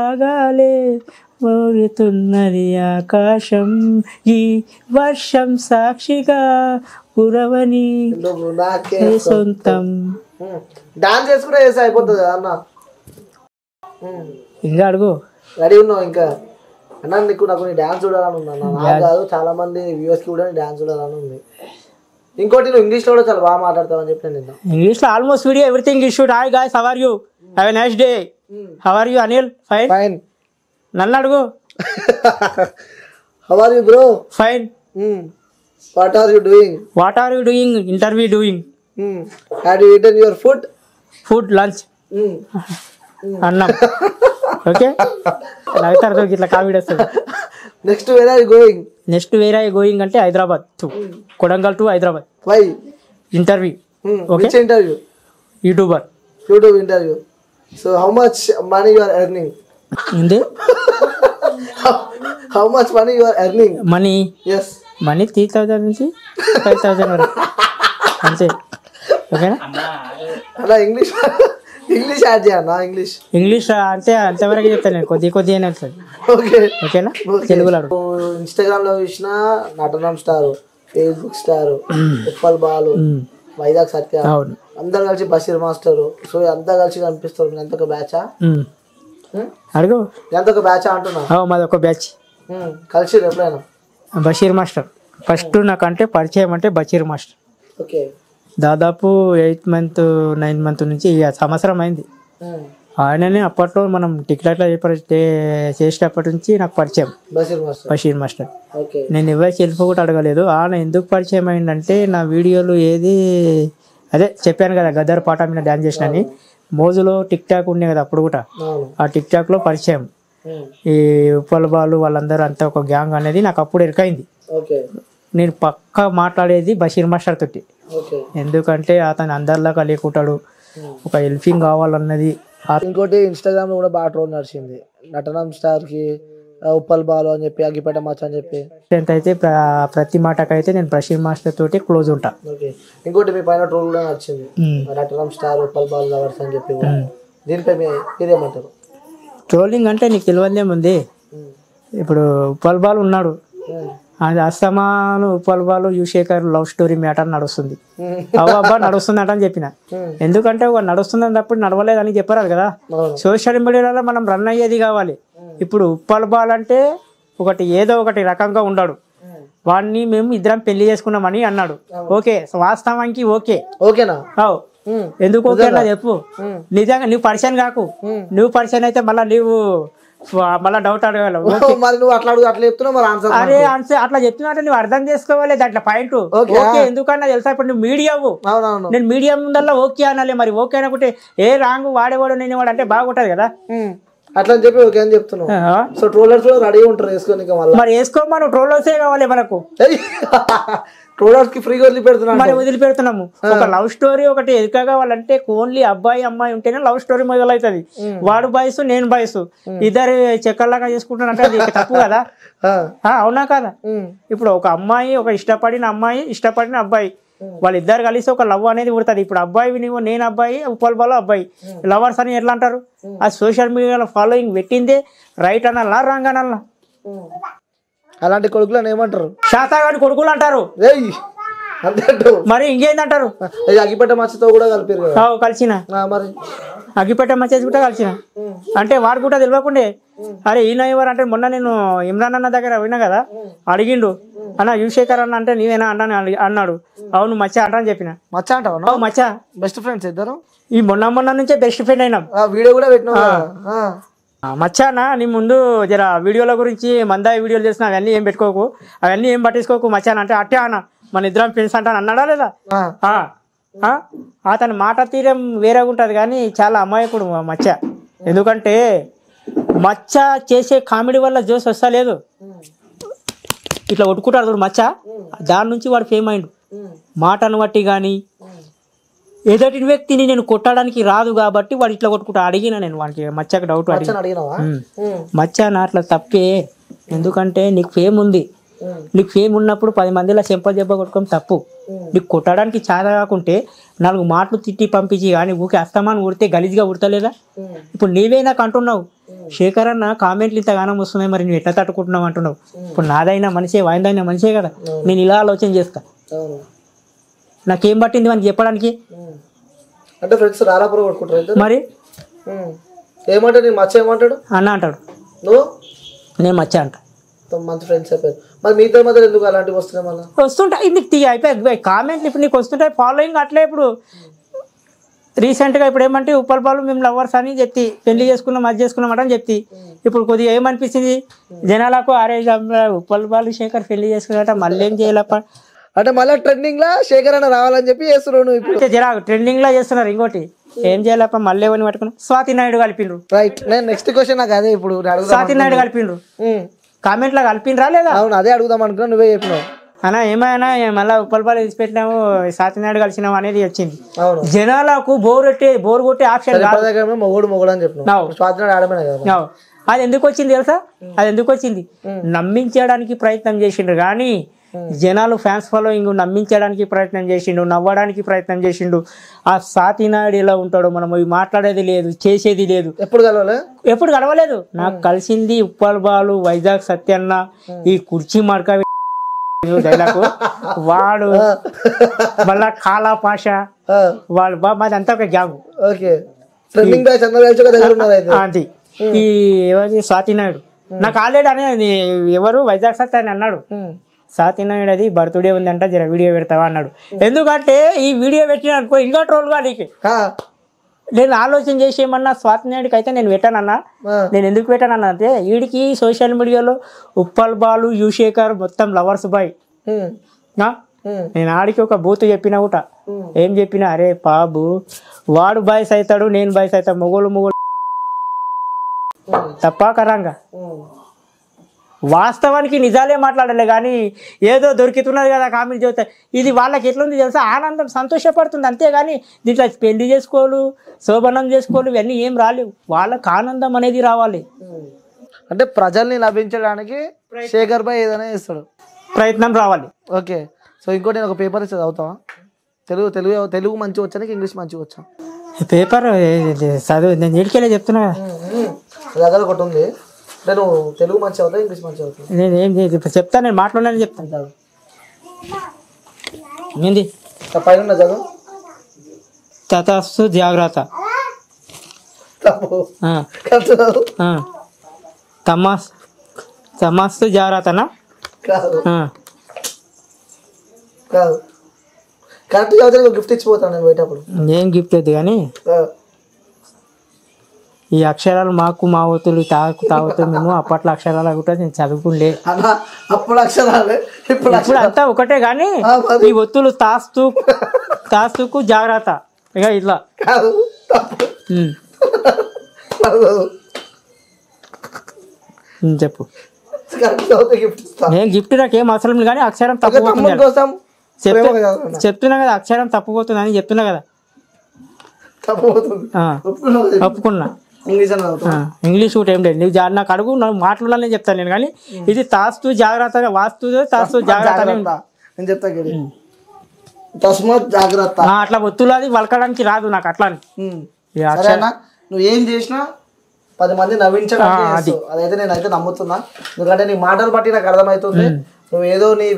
రాగాలే మోగుతున్నది ఆకాశం ఈ వర్షం సాక్షిగా పురవని సొంతం. డాన్స్ చేసుకుంటే చేస్తే అయిపోతుంది అన్న. ఇంకా అడుగు రెడీ ఉన్నావు? ఇంకా అన్న నీకు నాకు డాన్స్ చూడాలని ఉందన్న. నాకు కాదు చాలా మంది వ్యూవర్స్కి కూడా డాన్స్ చూడాలని ఉంది. ఇంకోటి నువ్వు ఇంగ్లీష్లో కూడా చాలా బాగా మాట్లాడతావు అని చెప్పి నేను ఇంగ్లీష్లో almost video everything you should. Hi guys, how are you? Have a nice day. How are you, Anil? Fine. Fine. Nalla adugu. How are you, bro? Fine. What are you doing? What are you doing? Interview doing. Had you eaten your food? Food lunch. Annam. Okay. Navita artho kitla comedy vastadi. Next where are you going? Next where are you going ante Hyderabad to Kodangal to Hyderabad. Why? Interview. Okay. Which interview? YouTuber. YouTube interview. So how much money you are earning? How much money you are earning? Money? Yes. Money 3,000 నుంచి 5,000 వరకు అంతే. ఓకేనా అలా English English add చేయనా? English English అంతే, అంతవరకు చెప్తాను నేను. కొద్ది కొద్ది అయినా సార్. ఓకే ఓకేనా తెలుగులో ఇన్స్టాగ్రామ్లో చూసిన నటనం star, Facebook star, football Balu, Vizag Satya అందరు కలిసి బషీర్ మాస్టర్ సో అంతా కలిసి కనిపిస్తారు. మీరు ఎంత బ్యాచా? అడుగు ఎంత బ్యాచా అంటున్నా. మాది ఒక బ్యాచ్ కలిసి ఎప్పుడైనా. బషీర్ మాస్టర్ ఫస్ట్ నాకంటే పరిచయం అంటే బషీర్ మాస్టర్. ఓకే దాదాపు 8th month 9th month నుంచి సంవత్సరం అయింది. ఆయననే అప్పట్లో మనం టిక్టాక్లో చేసేటప్పటి నుంచి నాకు పరిచయం బషీర్ మాస్టర్. నేను ఎవరికి హెల్ప్ కూడా అడగలేదు. ఆయన ఎందుకు పరిచయం అయిందంటే నా వీడియోలు ఏది అదే చెప్పాను కదా గదర్ పాట మీద డ్యాన్స్ చేసిన అని. మోజులో టిక్టాక్ ఉండే కదా అప్పుడు కూడా. ఆ టిక్టాక్లో పరిచయం ఈ ఉప్పల బాలు వాళ్ళందరూ అంతా ఒక గ్యాంగ్ అనేది నాకు అప్పుడు ఎరుకైంది. నేను పక్కా మాట్లాడేది బషీర్ మాస్టర్ తోటి. ఎందుకంటే అతను అందరిలాగా లేకుంటాడు, ఒక హెల్పింగ్ కావాలన్నది. ఇంకోటి ఇన్స్టాగ్రామ్లో కూడా బాగా ట్రోల్ నడిచింది నటనం స్టార్కి ఉప్పల్ బాలు అని చెప్పి అగ్గిపేట మచ్చ అని చెప్పి. అయితే ప్రతి మాటకైతే నేను బషీర్ మాస్టర్ తోటి క్లోజ్ ఉంటా. ఇంకోటి మీ పైన ట్రోల్ కూడా నడిచింది నటనం స్టార్ ఉప్పల్ బాలు లవర్స్ అని చెప్పి. దీనిపై మీరేమంటారు? ట్రోలింగ్ అంటే నీకు తెలియదేముంది. ఇప్పుడు ఉప్పల్ బాలు ఉన్నాడు, అది అస్తమాను ఉప్పల్ బాలు యుశేఖర్ లవ్ స్టోరీ మ్యాటర్ నడుస్తుంది. అవ్వబ్బా నడుస్తుంది అంట అని చెప్పిన. ఎందుకంటే నడుస్తుందని తప్పుడు నడవలేదని చెప్పారు కదా. సోషల్ మీడియాలో మనం రన్ అయ్యేది కావాలి. ఇప్పుడు ఉప్పల్ బాలు అంటే ఒకటి ఏదో ఒకటి రకంగా ఉన్నాడు. వాడిని మేము ఇద్దరం పెళ్లి చేసుకున్నామని అన్నాడు. ఓకే వాస్తవానికి ఓకే ఓకేనా? అవు ఎందుకు ఓకేనా చెప్పు. నిజంగా నువ్వు పరిచయం కాకు. నువ్వు పరిచయం అయితే మళ్ళీ నువ్వు మళ్ళీ డౌట్ అడగాలి. అరే అట్లా చెప్తున్నావు నువ్వు అర్థం చేసుకోవాలి దాంట్లో పాయింట్. ఓకే ఎందుకన్నా తెలుసా ఇప్పుడు నువ్వు మీడియా. నేను మీడియా ముందల్లా ఓకే అనాలి. మరి ఓకే అనుకుంటే ఏ రాంగ్ వాడేవాడు నేను వాడు అంటే బాగుంటది కదా. అట్లా చెప్పి ఓకే అని చెప్తున్నావు. సో ట్రోలర్స్ రెడీ ఉంటారు వేసుకోవాలి. మరి వేసుకోమను ట్రోలర్సే కావాలి మనకు. వదిలిపెడుతున్నాము. ఒక లవ్ స్టోరీ ఒకటి ఎదుక కావాలంటే ఓన్లీ అబ్బాయి అమ్మాయి ఉంటేనే లవ్ స్టోరీ మొదలవుతుంది. వాడు బాయసు నేను బాయసు ఇద్దరు చెక్కలాగా చేసుకుంటున్నట్టు అది తప్పు కదా. అవునా కదా? ఇప్పుడు ఒక అమ్మాయి ఒక ఇష్టపడిన అమ్మాయి ఇష్టపడిన అబ్బాయి వాళ్ళిద్దరు కలిసి ఒక లవ్ అనేది పుడుతుంది. ఇప్పుడు అబ్బాయి నేను అబ్బాయి ఉప్పల్ బాలు అబ్బాయి లవర్స్ అని ఎట్లా అంటారు? ఆ సోషల్ మీడియాలో ఫాలోయింగ్ పెట్టిందే రైట్ అనాలా రాంగ్ అనాలా? అలాంటి కొడుకులను ఏమంటారు? శాతాగాని కొడుకులు అంటారు. మరి ఇంకేందంటారు? అగ్గిపేట మచ్చతో కూడా కలిపారు కలిసిన. మరి అగ్గిపేట మచ్చేసి కూడా కలిసిన అంటే వాడు కూడా తెలియకుండా అరే ఈయన ఎవరు అంటే. మొన్న నేను ఇమ్రాన్ అన్న దగ్గర పోయినా కదా, అడిగిండు అన్న యుశేఖర్ అన్న అంటే నీవేనా అన్న అన్నాడు. అవును మచ్చ అంట అని చెప్పిన. మచ్చ అంటావు? మచ్చ బెస్ట్ ఫ్రెండ్స్ ఇద్దరు. ఈ మొన్న నుంచే బెస్ట్ ఫ్రెండ్ అయినా. వీడియో కూడా పెట్టినా మచ్చానా నీ ముందు జర వీడియోల గురించి మందాయి వీడియోలు చేసిన అవన్నీ ఏం పెట్టుకోకు, అవన్నీ ఏం పట్టించుకోకు మచ్చానా అంటే అట్టే అన్న మన ఇద్దరం ఫ్రెండ్స్ అంటాను అన్నాడా లేదా? అతని మాట తీరం వేరేగా ఉంటుంది కానీ చాలా అమాయకుడు మచ్చ. ఎందుకంటే మచ్చ చేసే కామెడీ వల్ల జోస్ వస్తలేదు. ఇట్లా కొట్టుకుంటాడు చూడు మచ్చ, దాని నుంచి వాడు ఫేమ్ అయిండు. మాటను బట్టి కానీ ఎదటి వ్యక్తిని నేను కొట్టడానికి రాదు కాబట్టి వాడు ఇట్లా కొట్టుకుంటా. అడిగినా నేను వాడికి మచ్చకి డౌట్ అడిగినా మచ్చ నా అట్లా తప్పే. ఎందుకంటే నీకు ఫేమ్ ఉంది. నీకు ఫేమ్ ఉన్నప్పుడు 10 మందిలా చెంపజెబ్బ కొట్టుకోవడం తప్పు. నీకు కొట్టడానికి చాలా కాకుంటే 4 మాటలు తిట్టి పంపించి కానీ ఊకే అస్తమానం ఉడితే గలీజ్గా ఉడతలేదా? ఇప్పుడు నీవే నాకు అంటున్నావు శేఖర్ అన్న కామెంట్లు ఇంతగానం వస్తున్నాయి, మరి నువ్వు ఎట్లా తట్టుకుంటున్నావు అంటున్నావు. ఇప్పుడు నాదైనా మనిషే, వాయిందైనా మనిషే కదా. నేను ఇలా ఆలోచన చేస్తా, నాకేం పట్టింది మనకి చెప్పడానికి. అంటే ఫ్రెండ్స్ రారా పడుకుంటారు మరి ఏమంటాడు, నేను మచ్చ ఏమంటాడు అన్న అంటాడు, నువ్వు నేను మచ్చ అంట. మంచి ఫ్రెండ్స్ అయిపోయారు. మరి మీ ఇద్దరి మధ్య ఎందుకు అలాంటివి వస్తున్నాయి? మళ్ళీ వస్తుంటాయి నీకు అయిపోయి కామెంట్లు, ఇప్పుడు నీకు వస్తుంటాయి ఫాలోయింగ్ అట్లే. ఇప్పుడు రీసెంట్గా ఇప్పుడు ఏమంటే ఉప్పల్ పాలు మేము లవర్స్ అని చెప్పి పెళ్లి చేసుకున్నాం, అది చేసుకున్నాం అని చెప్పి ఇప్పుడు కొద్దిగా ఏమనిపించింది జనాలకు, అరే ఉప్పల్ పాలు శేఖర్ పెళ్లి చేసుకున్నట్ట మళ్ళీ ఏం చేయాలప్ప అంటే మళ్ళీ ట్రెండింగ్లా శేఖర్ అన్న రావాలని చెప్పి చేస్తున్నాను. ఇప్పుడు జనా ట్రెండింగ్లా చేస్తున్నారు. ఇంకోటి ఏం చేయాలప్ప మళ్ళీ ఏమని పట్టుకున్నాం, స్వాతి నాయుడు కలిపిండ్రు. రైట్, నేను నెక్స్ట్ క్వశ్చన్ నాకు అదే. ఇప్పుడు స్వాతి నాయుడు కలిపిండ్రు, కామెంట్ లాగా కలిపిండ్రా లేదా? అవును, అదే అడుగుదాం అనుకున్నా, నువ్వే చెప్పినావు అన్నా. ఏమైనా మళ్ళీ ఉప్పలపాలు విడిచిపెట్టినాము, సాతినాడు కలిసినాము అనేది వచ్చింది. జనాలకు బోర్ కొట్టే ఆప్షన్ అది ఎందుకు వచ్చింది తెలుసా? అది ఎందుకు వచ్చింది, నమ్మించడానికి ప్రయత్నం చేసిండ్రు. కానీ జనాలు ఫ్యాన్స్ ఫాలోయింగ్ నమ్మించడానికి ప్రయత్నం చేసిండు, నవ్వడానికి ప్రయత్నం చేసిండు. ఆ సాతినాడు ఎలా ఉంటాడో మనం మాట్లాడేది లేదు, చేసేది లేదు. ఎప్పుడు కలవలేదు. నాకు కలిసింది ఉప్పలబాలు, వైజాగ్ సత్యన్న, ఈ కుర్చీ మడక డైలాగు వాడు, మళ్ళా కాలా పాష వాళ్ళు, మాది అంతా ఒక గ్యాంగ్. అది ఈ ఎవరి సాతినాయుడు నాకు ఆల్రెడీ అనేది ఎవరు వైజాగ్ సత్ అని అన్నాడు, సాతినాయుడు అది బర్త్డే ఉందంట జర వీడియో పెడతావా అన్నాడు. ఎందుకంటే ఈ వీడియో పెట్టిన అనుకో ఇంకా ట్రోల్గా నీకు. నేను ఆలోచన చేసి ఏమన్నా స్వాతినాయుడికి అయితే నేను పెట్టానన్నా. నేను ఎందుకు పెట్టానన్నా అంటే వీడికి సోషల్ మీడియాలో ఉప్పల్ బాలు, యుశేఖర్ మొత్తం లవర్స్ బాయ్. నేను ఆడికి ఒక బూత్ చెప్పినా కూడా ఏం చెప్పినా, అరే బాబు వాడు బాయ్స్ అవుతాడు, నేను బాయ్స్ అవుతాడు, మొగోలు తప్పకరంగా వాస్తవానికి నిజాలే మాట్లాడలే. కానీ ఏదో దొరికితున్నది కదా కామెంట్ చేస్తే, ఇది వాళ్ళకి ఎట్లుంది తెలుసా, ఆనందం సంతోషపడుతుంది అంతేగాని దీంట్లో పెళ్లి చేసుకోవాలి, శోభనం చేసుకోవాలి, ఇవన్నీ ఏం రాలేవు. వాళ్ళకి ఆనందం అనేది రావాలి అంటే ప్రజల్ని లభించడానికి శేఖర్ భాయ్ ఏదైనా చేస్తాడు, ప్రయత్నం రావాలి. ఓకే, సో ఇంకోటి నేను ఒక పేపర్ చదువుతావా? తెలుగు మంచిగా వచ్చానికి ఇంగ్లీష్ మంచిగా వచ్చాం పేపర్ చదువు, నేను నీటికెళ్ళి చెప్తున్నా. రగల ఒకటి ఉంది, నేను తెలుగు మంచి అవుతా, ఇంగ్లీష్ మంచి అవుతా, నేను ఏం చెప్తాను, నేను మాట్లాడాలని చెప్తాను. చదువు పైన చదువు, తతస్సు జాగ్రత్త, తమస్సు జాగ్రత్తనా కాదు, కరెక్ట్ చదువుతా. గిఫ్ట్ ఇచ్చిపోతాను నేను బయటప్పుడు, ఏం గిఫ్ట్ అయితే కానీ ఈ అక్షరాలు మాకు మావతులు తాగుతాం మేము. అప్పట్లో అక్షరాలు కూడా నేను చదువుకుండే, ఇప్పుడు అంతా ఒకటే కానీ ఈ ఒత్తులు తాస్తుకు జాగ్రత్త ఇక ఇట్లా. చెప్పు, నేను గిఫ్ట్ నాకేం అవసరం లేదు కానీ అక్షరం తప్పుకోసం చెప్తున్నా కదా, అక్షరం తప్పుపోతుంది అని చెప్తున్నా కదా, తప్పుకున్నా. ఇంగ్లీష్ కూడా ఏం లేదు, నువ్వు నాకు అడుగు, నువ్వు మాట్లాడాలని చెప్తాను నేను. కానీ ఇది తాస్తూ జాగ్రత్తగా, వాస్తు తాస్తూ జాగ్రత్త అని చెప్తా, తస్మాత్ జాగ్రత్త అట్లా ఒత్తులు అది వలకడానికి రాదు నాకు. అట్లా నువ్వేం చేసినా 10 మంది నవ్వించడానికి అదైతే నేనైతే నమ్ముతున్నా. ఎందుకంటే నీ మాటలు బట్టి నాకు అర్థమవుతుంది, నువ్వు ఏదో నీ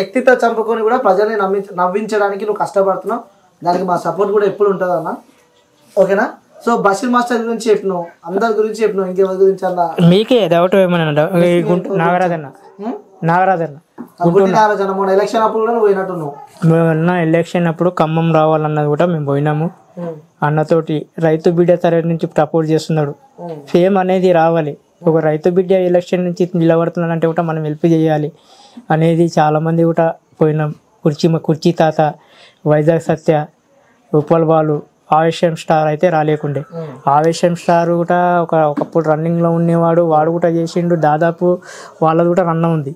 వ్యక్తిత్వం చంపుకొని కూడా ప్రజల్ని నవ్వించడానికి నువ్వు కష్టపడుతున్నావు. దానికి మా సపోర్ట్ కూడా ఎప్పుడు ఉంటుంది అన్న, ఓకేనా? సో బషీర్ మాస్టర్ గురించి చెప్పినావు, అందరి గురించి చెప్పినావు, ఇంకెవరి గురించి అలా మీకే డౌట్ ఏమన్నా? నాగరాజన్న మొన్న ఎలక్షన్ అప్పుడు కూడా నువ్వు పోయినట్టున్నావు. మొన్న ఎలక్షన్ అప్పుడు ఖమ్మం రావాలన్నది కూడా మేము పోయినాము అన్నతోటి. రైతు బిడ్డ తరఫు నుంచి సపోర్ట్ చేస్తున్నాడు, ఫేమ్ అనేది రావాలి. ఒక రైతు బిడ్డ ఎలక్షన్ నుంచి నిలబడుతున్నాడంటే కూడా మనం హెల్ప్ చేయాలి అనేది చాలామంది కూడా పోయినాం. కుర్చీ తాత, వైజాగ్ సత్య, ఉప్పల్ బాలు, ఆవేశం స్టార్ అయితే రాలేకుండే. ఆవేశం స్టార్ కూడా ఒకప్పుడు రన్నింగ్లో ఉండేవాడు, వాడు కూడా చేసిండు. దాదాపు వాళ్ళది కూడా రన్ ఉంది,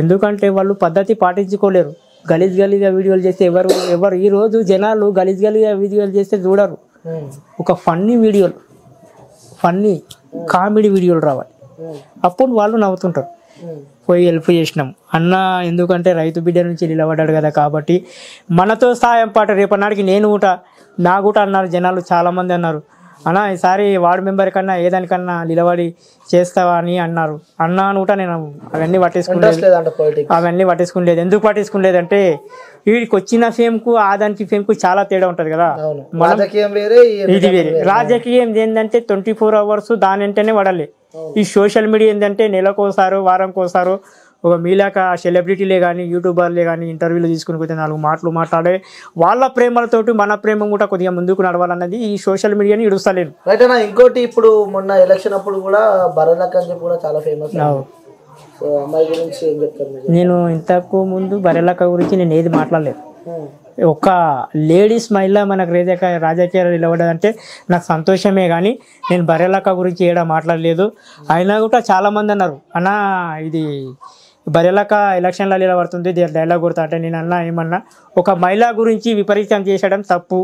ఎందుకంటే వాళ్ళు పద్ధతి పాటించుకోలేరు. గలీజ్గా వీడియోలు చేస్తే ఎవరు ఈరోజు జనాలు గలీజ్గా వీడియోలు చేస్తే చూడరు. ఒక ఫన్నీ కామెడీ వీడియోలు రావాలి, అప్పుడు వాళ్ళు నవ్వుతుంటారు. పోయి హెల్ప్ చేసినాం అన్న, ఎందుకంటే రైతు బిడ్డ నుంచి నిలబడ్డాడు కదా కాబట్టి మనతో సాయం పాట. రేపటి నాటికి నేను కూడా అన్నారు జనాలు, చాలామంది అన్నారు అన్నా ఈసారి వార్డు మెంబర్ కన్నా ఏదానికన్నా నిలబడి చేస్తావా అని అన్నారు. అన్నా అనుట నేను అవన్నీ పట్టించుకునేది అవన్నీ పట్టించుకునేది. ఎందుకు పట్టించుకునేదంటే వీడికి వచ్చిన ఫేమ్కు ఆదానికి ఫేమ్కు చాలా తేడా ఉంటుంది కదా. ఇది వేరే రాజకీయం ఏంటంటే 24 hours దాని వెంటనే పడాలి. ఈ సోషల్ మీడియా ఏంటంటే నెలకోసారు వారంకోసారు ఒక మీలాక సెలబ్రిటీలే కానీ యూట్యూబర్లే కానీ ఇంటర్వ్యూలు తీసుకుని పోతే 4 మాటలు మాట్లాడే వాళ్ళ ప్రేమలతోటి మన ప్రేమ కూడా కొద్దిగా ముందుకు నడవాలన్నది ఈ సోషల్ మీడియాని ఇడుస్తలేను. రైట్ అన్న, ఇంకోటి ఇప్పుడు మొన్న ఎలక్షన్ అప్పుడు కూడా బరలక్క అని చెప్పి కూడా చాలా ఫేమస్. అమ్మాయి గురించి ఏం చెప్తారు? నేను ఇంతకు ముందు బరలక్క గురించి నేను ఏది మాట్లాడలేదు. ఒక లేడీస్ మహిళ మనకు రాజకీయాలు నిలబడేది అంటే నాకు సంతోషమే, కానీ నేను బరలక్క గురించి ఏడా మాట్లాడలేదు. అయినా కూడా చాలామంది అన్నారు అన్న ఇది బరలక్క ఎలక్షన్లో నిలబడుతుంది డైలాగ్ కొడతా అంటే నేను అన్నా ఏమన్నా ఒక మహిళ గురించి విపరీతం చేసేయడం తప్పు.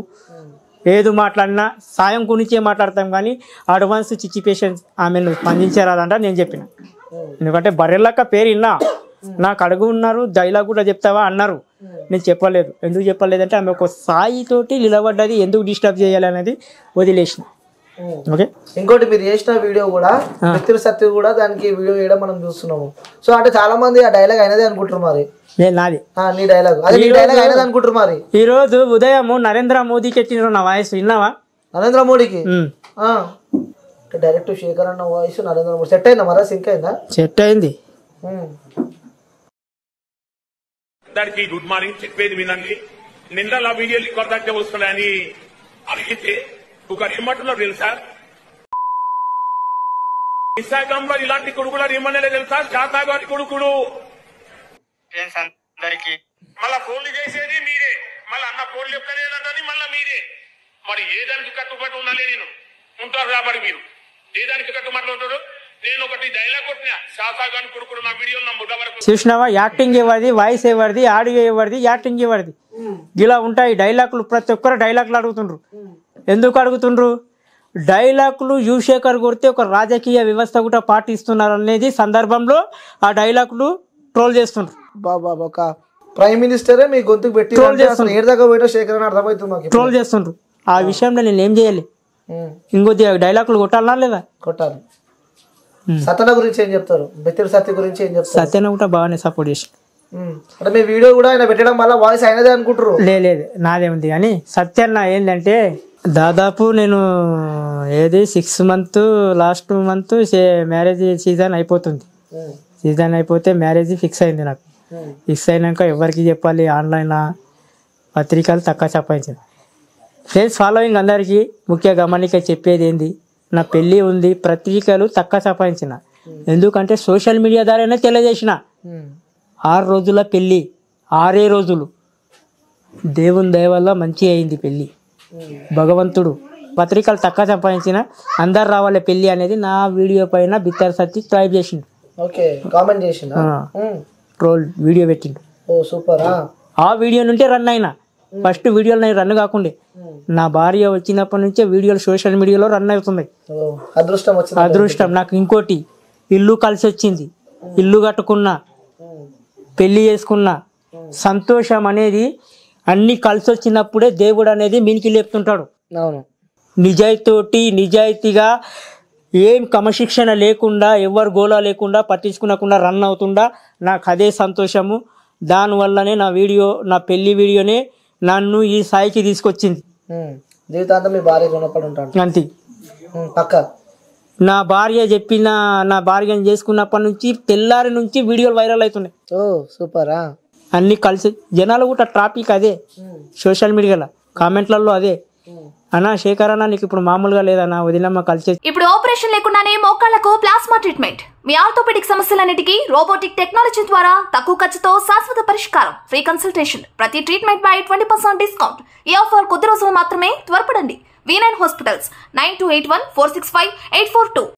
ఏది మాట్లాడినా సాయం గురించే మాట్లాడతాం కానీ అడ్వాన్స్ సిచ్యువేషన్ ఆమెను స్పందించరాదంట నేను చెప్పిన. ఎందుకంటే బరలక్క పేరు ఇన్నా నాకు అడుగు ఉన్నారు డైలాగ్ కూడా చెప్తావా అన్నారు. నేను చెప్పలేదు. ఎందుకు చెప్పలేదంటే ఆమె ఒక సాయితోటి నిలబడ్డది, ఎందుకు డిస్టర్బ్ చేయాలి అనేది వదిలేసిన. ఓకే, ఇంకోటి మీరు చేసిన వీడియో కూడా మిత్ర సత్య కూడా దానికి వీడియో వేయడం మనం చూస్తున్నాము. సో అంటే చాలా మంది ఆ డైలాగ్ అయినది అనుకుంటారు మరి. నీ డైలాగ్ అయినది అనుకుంటారు మరి. ఈ రోజు ఉదయం నరేంద్ర మోదీకి ఎక్కిన నా వాయిస్ విన్నావా? నరేంద్ర మోడీకి డైరెక్ట్ శేఖర్ అన్న వాయిస్ నరేంద్ర మోడీ సెట్ అయిందా మరి? సింక్ అయిందా? సెట్ అయింది. అందరికీ గుడ్ మార్నింగ్. చెప్పేది వినండి. నిన్న ఆ వీడియోలు కొరదాకే వస్తున్నాయని అడిగితే ఒక రిమోట్లో తెలుసా ఇన్స్టాగ్రామ్ లో ఇలాంటి కొడుకుల రిమోనే తెలుసా శాతా గారి కొడుకుడు. అందరికి మళ్ళా ఫోన్లు చేసేది మీరే, మళ్ళీ అన్న ఫోన్లు చెప్తారేదంటే మళ్ళీ మీరే. మరి ఏ దానికి కట్టుబాటు ఉండాలి? నేను ఉంటారు రాబడి మీరు ఏ దానికి కట్టుబాటు ఉంటారు? నేను ఒకటి డైలాగ్ కొట్టినా శాతా గారి కొడుకుడు నా వీడియో నా ముద్ద వరకు చూసినావా? యాక్టింగ్ ఇవ్వది, వాయిస్ ఇవ్వది, ఆడియో ఇవ్వది, యాక్టింగ్ ఇవ్వది, ఇలా ఉంటాయి డైలాగులు. ప్రతి ఒక్కరు డైలాగులు అడుగుతుండ్రు. ఎందుకు అడుగుతుండ్రు? డైలాగులు యువశేఖర్ కొడితే ఒక రాజకీయ వ్యవస్థ కూడా పాటిస్తున్నారు అనేది సందర్భంలో ఆ డైలాగులు ట్రోల్ చేస్తుండ్రు. బాబా ఒక ప్రైమ్ మినిస్టరే మీ గొంతుకు పెట్టి ట్రోల్ చేస్తున్నారు. ఏడు దాకా పోయినా శేఖర్ అని అర్థమవుతుంది. ట్రోల్ చేస్తుండ్రు. ఆ విషయంలో నేను ఏం చేయాలి? ఇంకొద్ది డైలాగులు కొట్టాలన్నా లేదా? కొట్టాలి. సత్యన గురించి ఏం చెప్తారు? బెత్తిర సత్య గురించి ఏం చెప్తారు? సత్యన కూడా బాగానే సపోర్ట్ చేసింది. అంటే మీ వీడియో కూడా ఆయన పెట్టడం వల్ల వాయిస్ అయినదే అనుకుంటారు. లేదు నాదేముంది కానీ సత్యన్న ఏంటంటే దాదాపు నేను ఏది 6 months last month marriage season అయిపోతుంది. సీజన్ అయిపోతే మ్యారేజ్ ఫిక్స్ అయింది. నాకు ఫిక్స్ అయినాక ఎవరికి చెప్పాలి? ఆన్లైన్ పత్రికలు తక్కువ చెప్పాల్సింది. ఫ్రెండ్స్ ఫాలోయింగ్ అందరికీ ముఖ్య గమనిక చెప్పేది ఏంది? నా పెళ్ళి ఉంది. పత్రికలు తక్కువ చెప్పాల్సిన ఎందుకంటే సోషల్ మీడియా ద్వారానే తెలియజేసిన. 6 రోజుల పెళ్ళి, 6 రోజులు దేవుని దయ వల్ల మంచి అయింది పెళ్ళి. భగవంతుడు పత్రికలు తక్కువ సంపాదించిన అందరు రావాలి పెళ్లి అనేది నా వీడియో పైన బిత్తర సత్తి ట్రైబ్ చేసిండు. ట్రోల్ వీడియో పెట్టిండు. ఆ వీడియో నుంచే రన్ అయినా. ఫస్ట్ వీడియోలు నేను రన్ కాకుండా నా భార్య వచ్చినప్పటి నుంచే వీడియోలు సోషల్ మీడియాలో రన్ అవుతున్నాయి. అదృష్టం నాకు. ఇంకోటి ఇల్లు కలిసి వచ్చింది. ఇల్లు కట్టుకున్నా, పెళ్లి చేసుకున్నా, సంతోషం అనేది అన్ని కలిసి వచ్చినప్పుడే దేవుడు అనేది మినికి లేపుతుంటాడు. అవును, నిజాయితీతోటి నిజాయితీగా ఏం క్రమశిక్షణ లేకుండా ఎవరు గోలా లేకుండా పట్టించుకునకుండా రన్ అవుతుండా నాకు అదే సంతోషము. దానివల్లనే నా వీడియో నా పెళ్లి వీడియోనే నన్ను ఈ స్థాయికి తీసుకొచ్చింది. జీవితాంతం మీ భార్య గుణపడి ఉంటాడు అంతే పక్క. నా భార్య చెప్పిన నా భార్య చేసుకున్నప్పటి నుంచి తెల్లారి నుంచి వీడియోలు వైరల్ అవుతున్నాయి. ఓ సూపరా. అన్ని కలిసి జనాలు కూడా ట్రాఫిక్ అదే సోషల్ మీడియాలో కామెంట్లలో అదే అన్నా శేఖర్ అన్న నీకు ఇప్పుడు మామూలుగా లేదన్నా వదిలమ్మ కలిసి. ఇప్పుడు ఆపరేషన్ లేకుండానే మోకాళ్లకు ప్లాస్మా ట్రీట్మెంట్, మీ ఆర్థోపెడిక్ సమస్యలన్నిటికీ రోబోటిక్ టెక్నాలజీ ద్వారా తక్కువ ఖర్చుతో శాశ్వత పరిష్కారం, ఫ్రీ కన్సల్టేషన్, ప్రతి ట్రీట్మెంట్ పై 20% డిస్కౌంట్. ఈ ఆఫర్ కొద్ది రోజులు మాత్రమే. త్వరపడండి. V9 Hospitals, 9281465842.